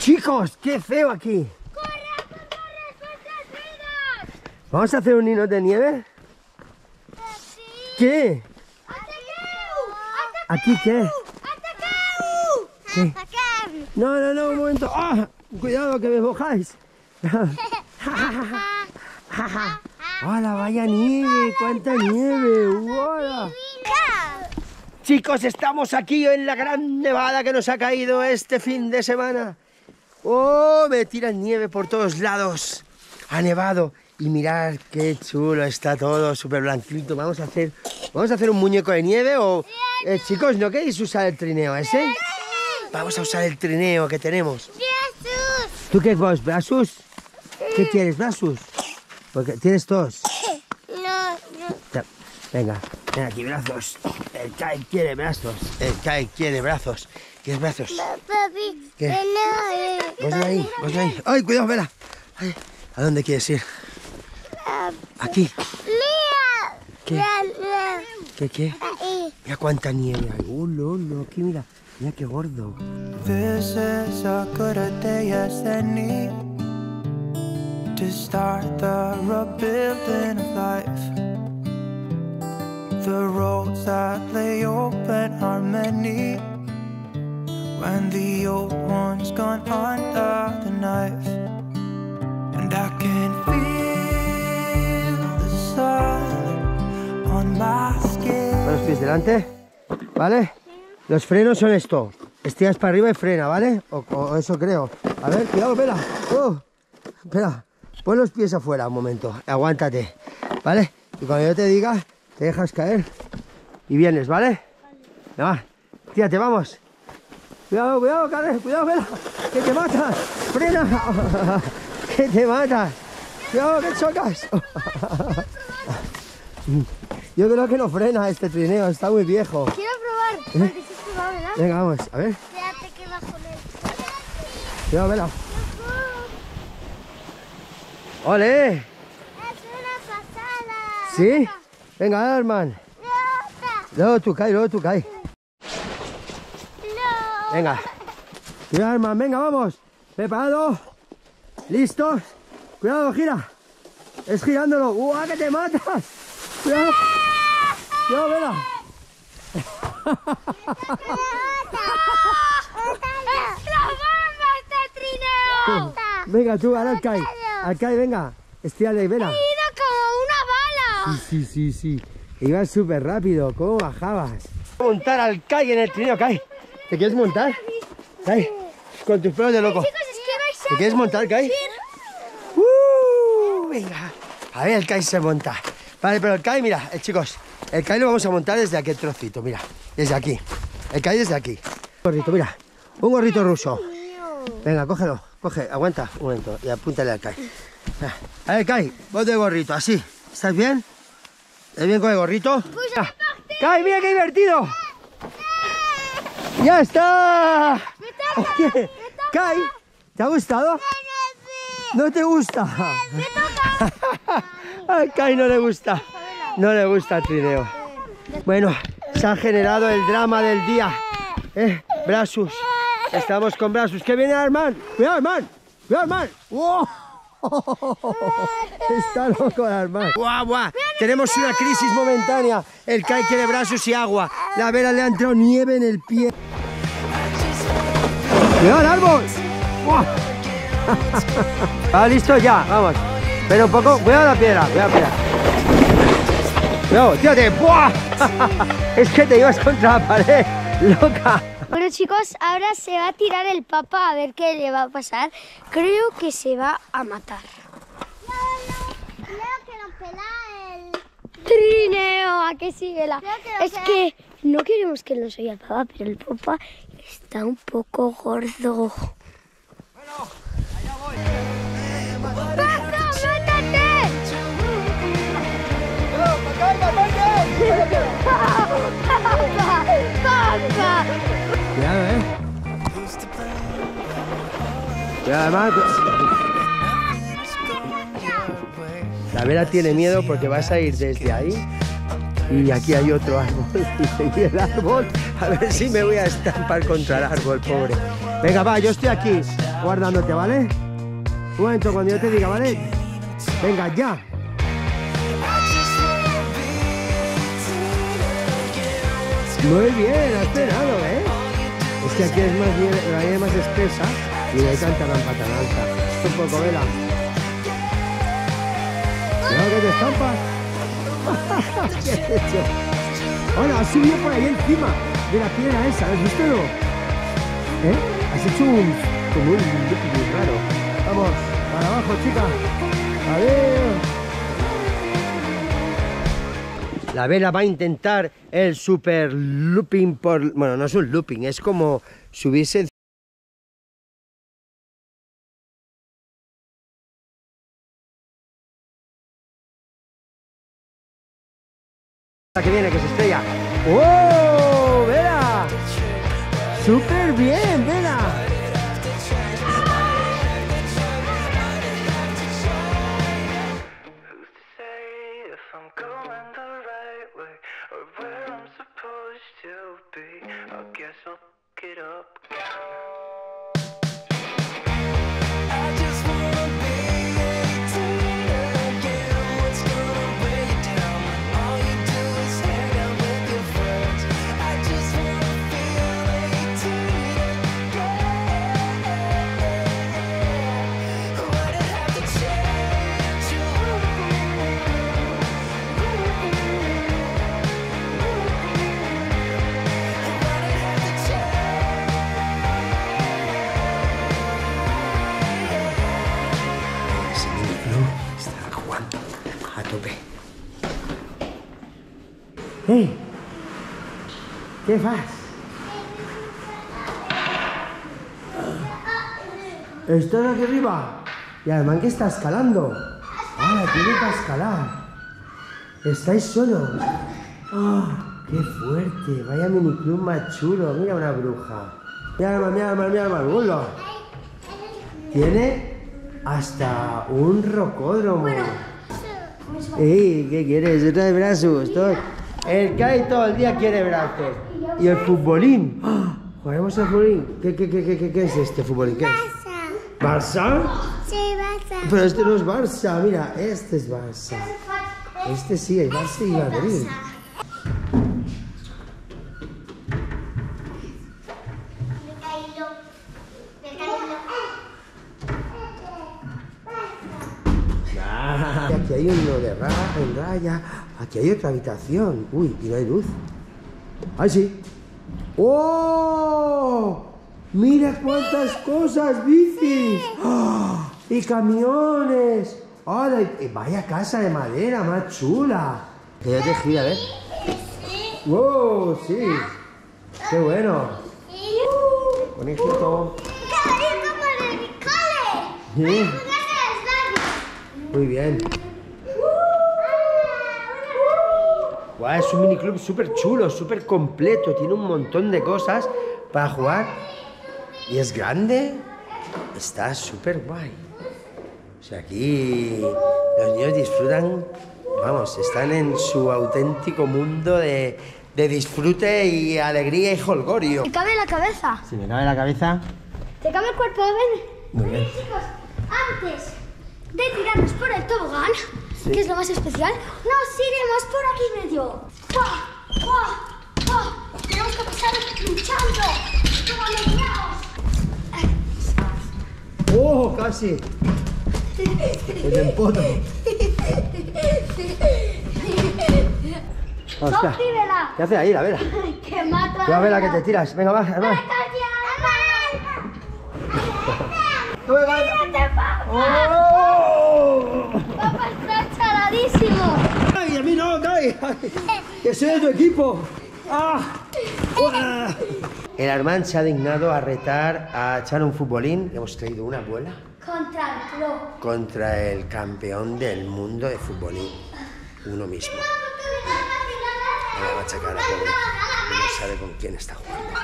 Chicos, qué feo aquí. ¡Corre, corre! ¿Vamos a hacer un hilo de nieve? Sí. ¿Qué? ¿Aquí qué? ¿Qué? No, no, no, un momento. ¡Ah! Cuidado que me mojáis. ¡Hola, vaya nieve! ¡Cuánta nieve! ¡Hola! Chicos, estamos aquí en la gran nevada que nos ha caído este fin de semana. ¡Oh! Me tiran nieve por todos lados. Ha nevado. Y mirad qué chulo está todo, súper blanquito. Vamos a hacer un muñeco de nieve o... chicos, ¿no queréis usar el trineo ese? Vamos a usar el trineo que tenemos. ¿Tú qué vas, Brasus? ¿Qué quieres, Brasus? Porque tienes tos. No. Venga, ven aquí, brazos. El Kai quiere brazos. El Kai quiere brazos. ¿Quieres brazos? Papi, ¿qué? Vos de ahí, vos de ahí. ¡Ay, cuidado, Vela! Ay, ¿a dónde quieres ir? Aquí. Mira. ¿Qué? Mira cuánta nieve hay. No, aquí mira. Mira qué gordo. This is a good day as any to start the rebuilding of life. The roads that lay open are many when the old one's gone under the knife. And I can feel the sun on my skin. Con los pies delante, ¿vale? Los frenos son esto. Estiras para arriba y frena, ¿vale? O eso creo. A ver, cuidado, Vela. Espera. Pon los pies afuera un momento. Aguántate, ¿vale? Y cuando yo te diga, te dejas caer y vienes, ¿vale? Venga, tírate, vamos. Cuidado, cuidado, Karen. Cuidado, Vela. Que te matas. Frena. Que te matas. Cuidado, que chocas. Yo creo que no frena este trineo. Está muy viejo. Quiero probar. Venga, vamos, a ver. Espérate que va con él. Cuidado, Vela. ¡Ole! ¡Es una pasada! ¿Sí? Venga, Arman. Luego tú caes. No. Venga. Cuidado, Arman, venga, vamos. Preparado. Listos. Cuidado, gira. Es girándolo. ¡Uah, que te matas! Cuidado. Cuidado, Vela. ¡Me mata! Venga, tú, ahora al Kai. Al Kai, venga. Estírale, Vela. ¡He ido como una bala! Sí. Ibas súper rápido. ¿Cómo bajabas? Montar al Kai en el trineo, Kai. ¿Te quieres montar? Kai, con tus pelos de loco. ¿Te quieres montar, Kai? Venga. A ver, el Kai se monta. Vale, pero el Kai, mira, chicos. El Kai lo vamos a montar desde aquel trocito, mira. Desde aquí. El Kai desde aquí. Un gorrito, mira. Un gorrito ruso. Venga, cógelo. Coge, aguanta un momento y apúntale al Kai. A ver, Kai, vos de gorrito, así. ¿Estás bien? ¿Estás bien con el gorrito? ¡Kai, mira qué divertido! ¡Ya está! Oye, Kai, ¿te ha gustado? ¿No te gusta? Al Kai no le gusta. No le gusta el trineo. Bueno, se ha generado el drama del día. Brasus. Estamos con Brasus. ¿Qué viene, Arman? ¡Cuidado, Arman! ¡Cuidado, Arman! ¡Wow! Está loco, Arman. ¡Guau, guau! Tenemos una crisis momentánea. El Kai quiere Brasus y agua. La Vela le ha entrado nieve en el pie. ¡Cuidado, el árbol! ¡Guau! Va, listo ya. Vamos. Pero un poco. Cuidado la piedra. Cuidado la piedra. No, tírate. ¡Buah! Es que te ibas contra la pared, loca. Bueno, chicos, ahora se va a tirar el papá a ver qué le va a pasar. Creo que se va a matar. No, creo que nos pela el trineo. ¿A qué sí, Vela? Es que no queremos que nos oiga el papá, pero el papá está un poco gordo. Bueno, allá voy. ¡Paso, métete! Cuidado, Cuidado, Marcos. La Vela tiene miedo porque vas a ir desde ahí. Y aquí hay otro árbol. Y el árbol, a ver si me voy a estampar contra el árbol, pobre. Venga, va, yo estoy aquí. guardándote, ¿vale? Un momento cuando yo te diga, ¿vale? Venga, ya. Muy bien, has pegado, ¿eh? Es que aquí es más bien, la línea es más espesa y no hay tanta rampa tan alta. Es un poco vela. Cuidado que te estampas. ¿Qué has hecho? Hola, has subido por ahí encima de la piedra esa, ¿has visto? ¿Eh? Has hecho un... como un look muy raro. Vamos, para abajo, chica. Adiós. La vela va a intentar el super looping por... Bueno, no es un looping, es como subirse... La que viene, que se estrella. ¡Wow! ¡Vela! ¡Súper bien, vela! Hey, ¿qué vas? ¿Estás aquí arriba? Y además que está escalando. Ah, tiene que escalar. Estáis solos. Oh, ¡qué fuerte! Vaya miniclub más chulo. Mira una bruja. Mira, burlo. Tiene hasta un rocódromo. Ey, ¿qué quieres? Otra de brazos. Todo... El que hay todo el día quiere brazos. Y el futbolín. ¡Oh! ¿Jugaremos al futbolín? ¿Qué es este futbolín? ¿Qué es? Barça. ¿Barça? Sí, Barça. Pero este no es Barça, mira, este es Barça. Este sí, es Barça y Madrid. Aquí hay uno de raya, aquí hay otra habitación. Uy, y no hay luz. ¡Ay, sí! ¡Oh! ¡Mira cuántas cosas, bicis! ¡Oh! ¡Y camiones! ¡Oh, vaya casa de madera más chula! Que ya te gira, ¿eh? ¡Wow! ¡Sí! ¡Qué bueno! ¡Bonito! ¿Sí? Muy bien. Wow, es un miniclub súper chulo, súper completo. Tiene un montón de cosas para jugar. Y es grande. Está súper guay. O sea, aquí los niños disfrutan, vamos, están en su auténtico mundo de disfrute y alegría y jolgorio. ¿Te cabe la cabeza? Si me cabe la cabeza. ¿Te cabe el cuerpo? Ven. Muy bien. Oye, chicos, antes de tirarnos por el tobogán, sí, que es lo más especial, nos iremos por aquí medio. ¡Pah! ¡Pah! ¡Pah! Tenemos que pasar luchando como leñados. ¡Oh! ¡Casi! ¡El empoto! ¡Hostia! ¿Qué hace ahí la vela? ¡Que mata! ¡La vela que te tiras! ¡Venga, va! ¡Hermano! ¡Mírate, papá! ¡Ay, a mí no! ¡Ay! ¡Que soy de tu equipo! ¡Ah! ¡Uah! El Armand se ha dignado a retar, a echar un futbolín. Hemos traído una bola. Contra el pro. Contra el campeón del mundo de futbolín. Uno mismo. Me va a machacar a pobre. No sabe con quién está jugando.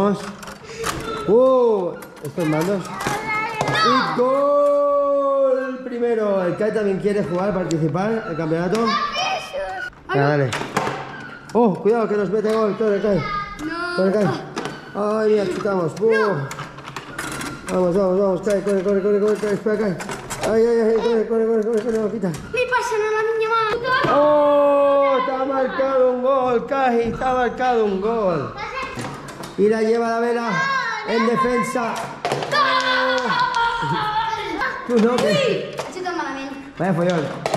¡Vamos! Estos mandos. ¡Y gol! Primero, el Kai también quiere jugar, participar en el campeonato. Venga, dale. ¡Oh! Cuidado que nos mete gol, todo el Kai. No. Todo el Kai. ¡Ay, ya chutamos! ¡Pum! No. Vamos, vamos, vamos, cae, corre, corre, corre, corre, corre, espera, cae. Ay, ay, ay, corre, corre, corre, corre, corre, papita. Le pasan a la niña mal. ¡Oh! Está marcado un gol, Caji, está marcado un gol. Y la lleva la vela en defensa. ¡Tú no! ¡Sí! Se toma la vela. Vaya follón.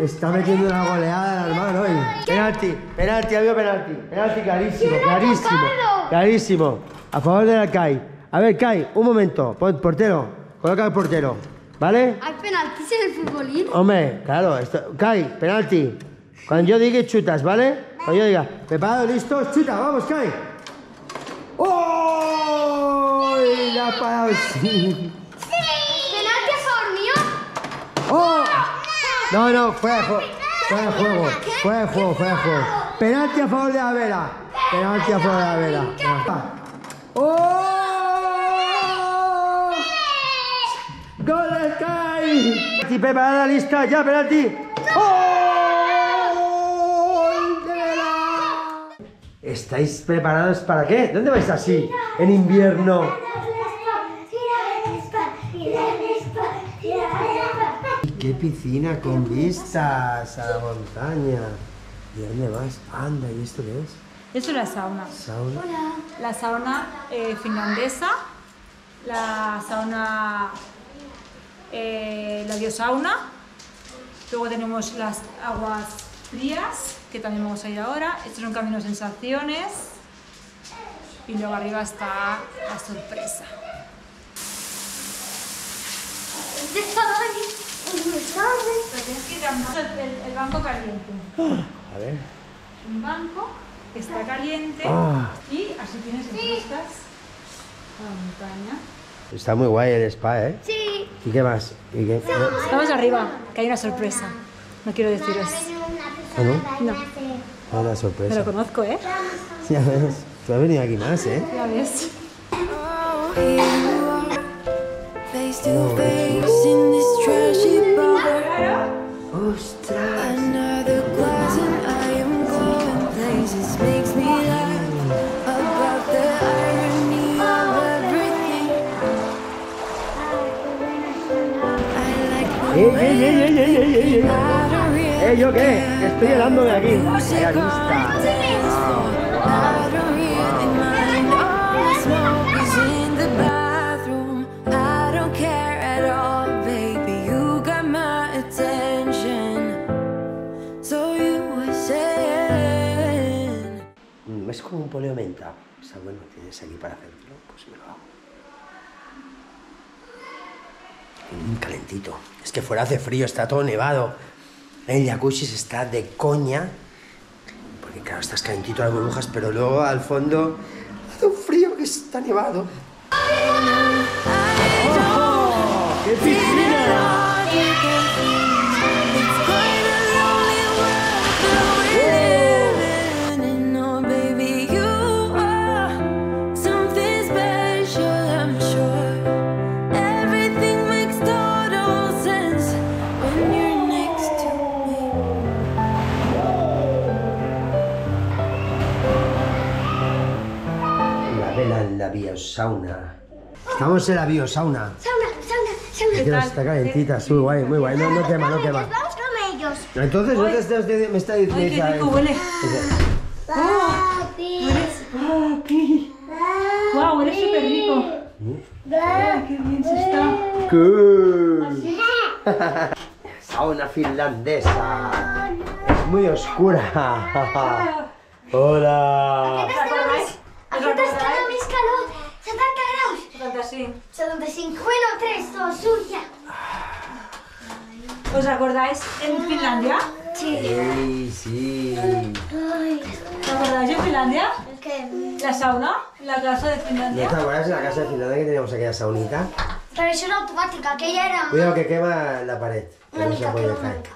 Está metiendo una goleada, hermano, hoy. Penalti, penalti, había penalti. Penalti clarísimo, clarísimo, clarísimo. A favor de la Kai. A ver, Kai, un momento. Pon portero, coloca al portero, ¿vale? ¿Hay penaltis en el futbolín? Hombre, claro. Esto... Kai, penalti. Cuando yo diga, chutas, ¿vale? Cuando yo diga, preparado, listos, chuta, vamos, Kai. ¡Oh! La ha parado. ¡Sí! ¡Penalti a favor mío! ¡Oh! No, no, fuera de juego, fuera de juego, fuera de juego, fuera de juego. Penalti a favor de la vela. Penalti a favor de la vela. ¡Oh! ¡Gol del Kai! Preparada, lista, ya, penalti. ¡Oh! ¡Gol de vela! ¿Estáis preparados para qué? ¿Dónde vais así? En invierno. ¡Qué piscina con vistas a la montaña! ¿Y dónde vas? Anda, ¿y esto qué es? Esto es la sauna. ¿Sauna? Hola. La sauna finlandesa, la sauna, la biosauna. Luego tenemos las aguas frías, que también vamos a ir ahora. Esto es un camino de sensaciones. Y luego arriba está la sorpresa. El banco caliente. A ver. Un banco que está caliente. Ah. Y así tienes en vistas la montaña. Está muy guay el spa, ¿eh? Sí. ¿Y qué más? ¿Y qué? Estamos arriba, que hay una sorpresa. No quiero deciros. ¿Ah, no? No. Ah, una sorpresa. Me lo conozco, ¿eh? Ya ves. Tú has venido aquí más, ¿eh? Ya ves. No, ¡ostras! ¿Yo qué? Estoy llorando de aquí. ¡Qué lista! Es como un poleo menta. O sea, bueno, tienes aquí para hacértelo, pues me lo hago. Calentito. Es que fuera hace frío, está todo nevado. El jacuzzi está de coña. Porque claro, estás calentito a las burbujas, pero luego al fondo hace un frío que está nevado. ¡Oh! ¡Qué piscina! La biosauna. Estamos en la biosauna. Sauna. ¿Qué tal? Está calentita, muy guay, muy guay. No, no quema, no quema. Vamos con ellos. Entonces, ¿no me está diciendo? Ay, qué rico huele. Papi. Papi. Wow, eres súper rico. Qué bien se está. Cool. Sauna finlandesa. Es muy oscura. Hola. Sí. 75, bueno, 3, 2, 1, ya. ¿Os acordáis en Finlandia? Sí. Hey, sí. ¿Os acordáis en Finlandia? ¿Qué? La sauna, la casa de Finlandia. ¿No te acuerdas de la casa de Finlandia que teníamos aquella saunita? Pero eso era automática, aquella era... Cuidado que quema la pared. Una mica, quema una mica.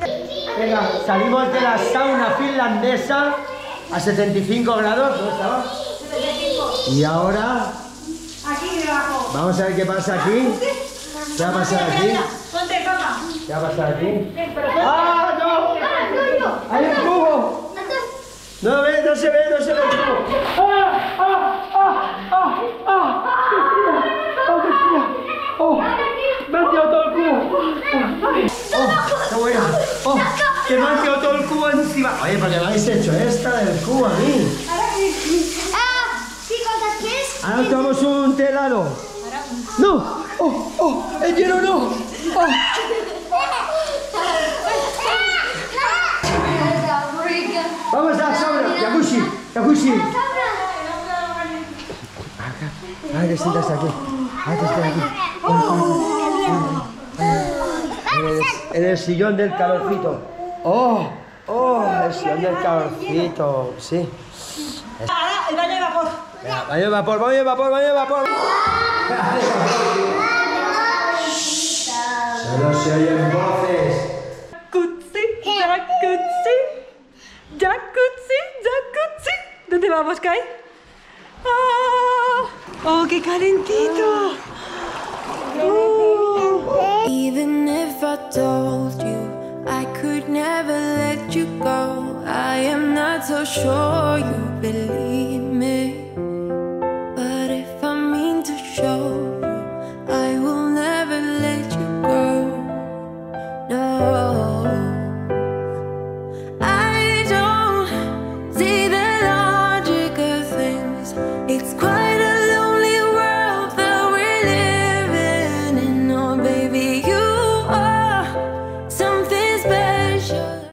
¡Luna! Venga, salimos de la sauna finlandesa a 75 grados, ¿no estaba? Y ahora aquí debajo. Vamos a ver qué pasa aquí. ¿Qué va a pasar aquí? Ponte copa. ¿Qué va a pasar aquí? ¡Ah, no! ¡Hay un cubo! ¡No lo ves! no se ve. Me han tirado todo el cubo. ¡Qué bueno! ¡Que me han tirado todo el cubo encima! Oye, ¿para qué me habéis hecho esta del cubo a mí? Chicos, aquí es... Ahora nos tomamos un té helado. ¡No! ¡El hielo no! Vamos a la sombra, Jacuzzi. Ay, te sientas aquí. En el sillón del calorcito. El sillón del calorcito. Sí. El baño de vapor. Venga, baño de vapor. Solo se oyen voces. Jacuzzi. ¿Dónde vamos, Kai? ¡Oh, qué calentito! Even if I told you I could never let you go, I am not so sure you believe me. But if I mean to show